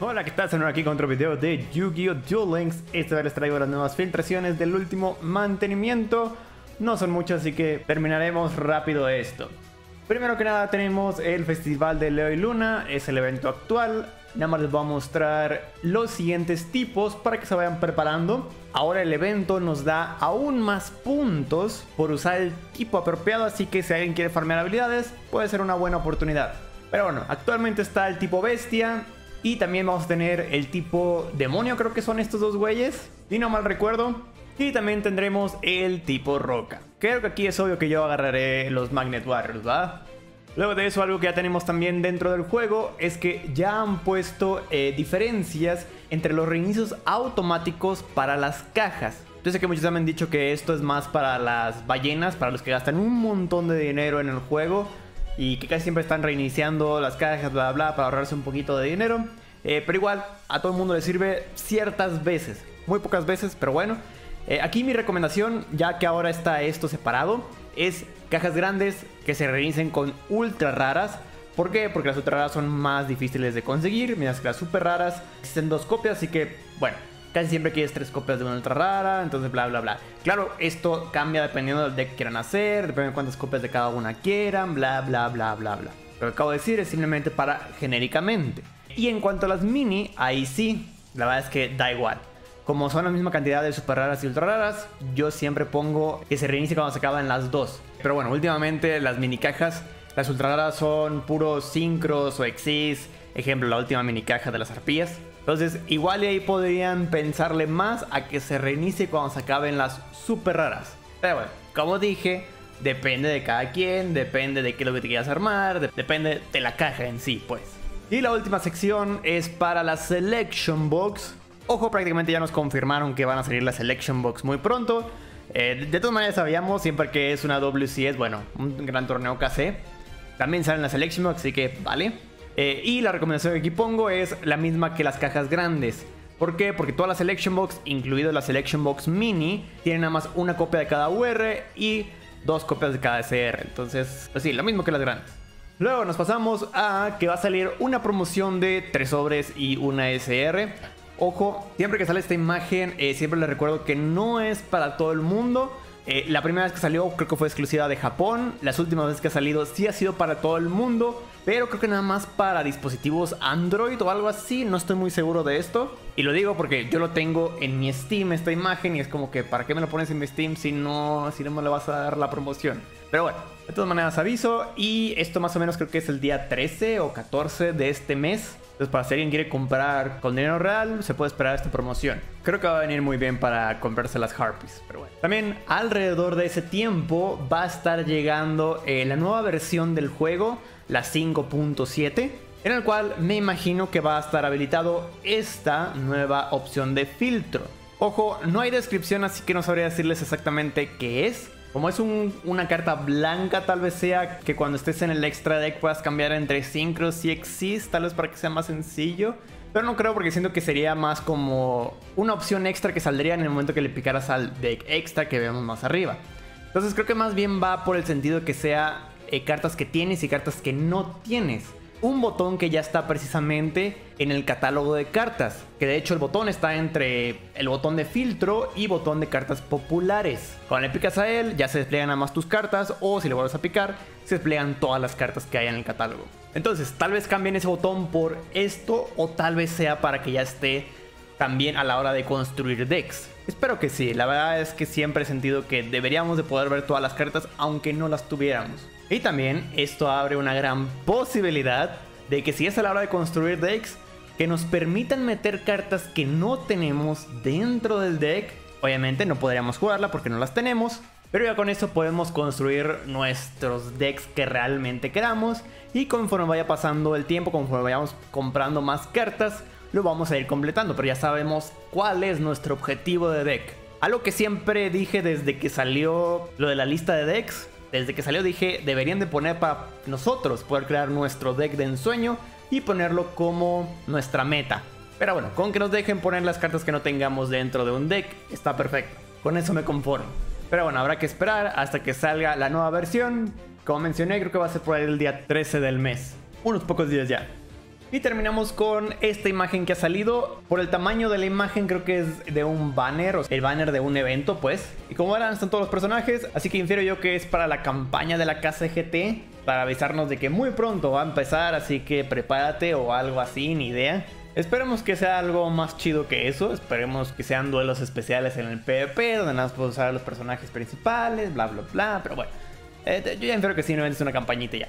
Hola, ¿qué tal? Estamos aquí con otro video de Yu-Gi-Oh! Duel Links. Esta vez les traigo las nuevas filtraciones del último mantenimiento. No son muchas, así que terminaremos rápido esto. Primero que nada tenemos el Festival de Leo y Luna, es el evento actual. Nada más les voy a mostrar los siguientes tipos para que se vayan preparando. Ahora el evento nos da aún más puntos por usar el tipo apropiado, así que si alguien quiere farmear habilidades puede ser una buena oportunidad. Pero bueno, actualmente está el tipo bestia. Y también vamos a tener el tipo demonio, creo que son estos dos güeyes, si no mal recuerdo. Y también tendremos el tipo roca. Creo que aquí es obvio que yo agarraré los Magnet Warriors, ¿va? Luego de eso, algo que ya tenemos también dentro del juego es que ya han puesto diferencias entre los reinicios automáticos para las cajas. Yo sé que muchos me han dicho que esto es más para las ballenas, para los que gastan un montón de dinero en el juego y que casi siempre están reiniciando las cajas, bla, bla, bla, para ahorrarse un poquito de dinero. Pero igual, a todo el mundo le sirve ciertas veces, muy pocas veces, pero bueno. Aquí mi recomendación, ya que ahora está esto separado, es cajas grandes que se reinicien con ultra raras. ¿Por qué? Porque las ultra raras son más difíciles de conseguir, mientras que las super raras existen dos copias, así que, bueno, casi siempre quieres tres copias de una ultra rara, entonces bla, bla, bla. Claro, esto cambia dependiendo del deck que quieran hacer, dependiendo de cuántas copias de cada una quieran, bla, bla, bla, bla, bla. Lo que acabo de decir es simplemente para genéricamente. Y en cuanto a las mini, ahí sí, la verdad es que da igual. Como son la misma cantidad de super raras y ultra raras, yo siempre pongo que se reinicie cuando se acaban las dos. Pero bueno, últimamente las mini cajas, las ultra raras son puros Synchros o Xyz, ejemplo la última mini caja de las Harpies. Entonces igual ahí podrían pensarle más a que se reinicie cuando se acaben las super raras. Pero bueno, como dije, depende de cada quien, depende de qué es lo que te quieras armar, depende de la caja en sí pues. Y la última sección es para la Selection Box. Ojo, prácticamente ya nos confirmaron que van a salir la Selection Box muy pronto. De todas maneras sabíamos, siempre que es una WCS, bueno, un gran torneo KC, también salen la Selection Box, así que vale. Y la recomendación que aquí pongo es la misma que las cajas grandes. ¿Por qué? Porque todas las Selection Box, incluido la Selection Box Mini, tienen nada más una copia de cada UR y dos copias de cada SR. Entonces, pues sí, lo mismo que las grandes. Luego nos pasamos a que va a salir una promoción de 3 sobres y una SR. Ojo, siempre que sale esta imagen, siempre les recuerdo que no es para todo el mundo. La primera vez que salió creo que fue exclusiva de Japón. Las últimas veces que ha salido sí ha sido para todo el mundo, pero creo que nada más para dispositivos Android o algo así. No estoy muy seguro de esto. Y lo digo porque yo lo tengo en mi Steam, esta imagen. Y es como que, ¿para qué me lo pones en mi Steam si no me lo vas a dar la promoción? Pero bueno, de todas maneras aviso. Y esto más o menos creo que es el día 13 o 14 de este mes. Entonces, para si alguien quiere comprar con dinero real, se puede esperar esta promoción. Creo que va a venir muy bien para comprarse las Harpies, pero bueno. También, alrededor de ese tiempo, va a estar llegando la nueva versión del juego, la 5.7, en el cual me imagino que va a estar habilitado esta nueva opción de filtro. Ojo, no hay descripción, así que no sabría decirles exactamente qué es. Como es una carta blanca, tal vez sea que cuando estés en el extra deck puedas cambiar entre Synchros y Xyz, tal vez para que sea más sencillo. Pero no creo, porque siento que sería más como una opción extra que saldría en el momento que le picaras al deck extra que vemos más arriba. Entonces creo que más bien va por el sentido de que sea cartas que tienes y cartas que no tienes. Un botón que ya está precisamente en el catálogo de cartas, que de hecho el botón está entre el botón de filtro y botón de cartas populares. Cuando le picas a él ya se despliegan nada más tus cartas, o si le vuelves a picar se despliegan todas las cartas que hay en el catálogo. Entonces tal vez cambien ese botón por esto, o tal vez sea para que ya esté también a la hora de construir decks. Espero que sí, la verdad es que siempre he sentido que deberíamos de poder ver todas las cartas aunque no las tuviéramos. Y también esto abre una gran posibilidad de que si es a la hora de construir decks, que nos permitan meter cartas que no tenemos dentro del deck. Obviamente no podríamos jugarla porque no las tenemos, pero ya con eso podemos construir nuestros decks que realmente queramos. Y conforme vaya pasando el tiempo, conforme vayamos comprando más cartas, lo vamos a ir completando, pero ya sabemos cuál es nuestro objetivo de deck. Algo que siempre dije desde que salió lo de la lista de decks. Desde que salió dije, deberían de poner para nosotros poder crear nuestro deck de ensueño y ponerlo como nuestra meta. Pero bueno, con que nos dejen poner las cartas que no tengamos dentro de un deck, está perfecto. Con eso me conformo. Pero bueno, habrá que esperar hasta que salga la nueva versión. Como mencioné, creo que va a ser por ahí el día 13 del mes. Unos pocos días ya. Y terminamos con esta imagen que ha salido. Por el tamaño de la imagen creo que es de un banner, o sea, el banner de un evento pues. Y como verán están todos los personajes, así que infiero yo que es para la campaña de la casa GT, para avisarnos de que muy pronto va a empezar, así que prepárate o algo así, ni idea. Esperemos que sea algo más chido que eso, esperemos que sean duelos especiales en el PvP, donde nada más puedo usar a los personajes principales, bla bla bla, pero bueno. Yo ya espero que sí, no es una campañita ya.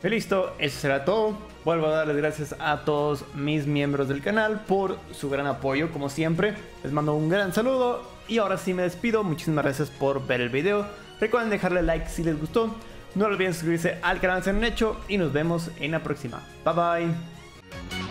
Y listo, eso será todo. Vuelvo a darles gracias a todos mis miembros del canal por su gran apoyo, como siempre. Les mando un gran saludo y ahora sí me despido. Muchísimas gracias por ver el video. Recuerden dejarle like si les gustó. No olviden suscribirse al canal si no lo han hecho y nos vemos en la próxima. Bye bye.